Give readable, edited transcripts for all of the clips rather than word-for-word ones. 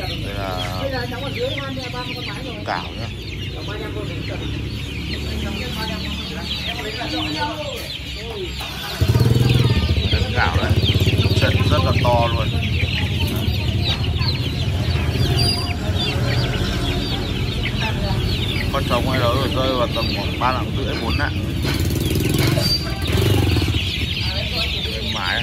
Đây là cảo nhá. Đây là cảo đấy, chân rất là to luôn. Con trống hay đó rồi rơi vào tầm khoảng 3,5 4 ạ. Mãi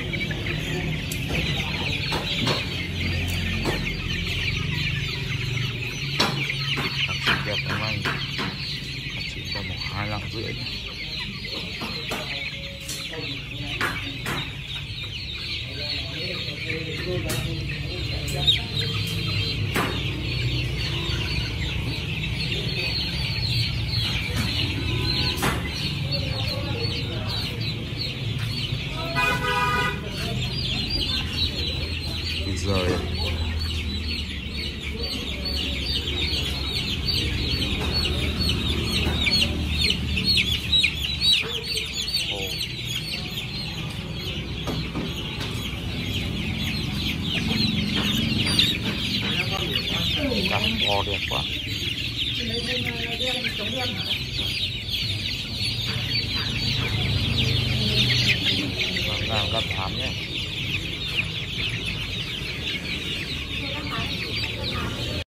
Làm cắt thảm nhé.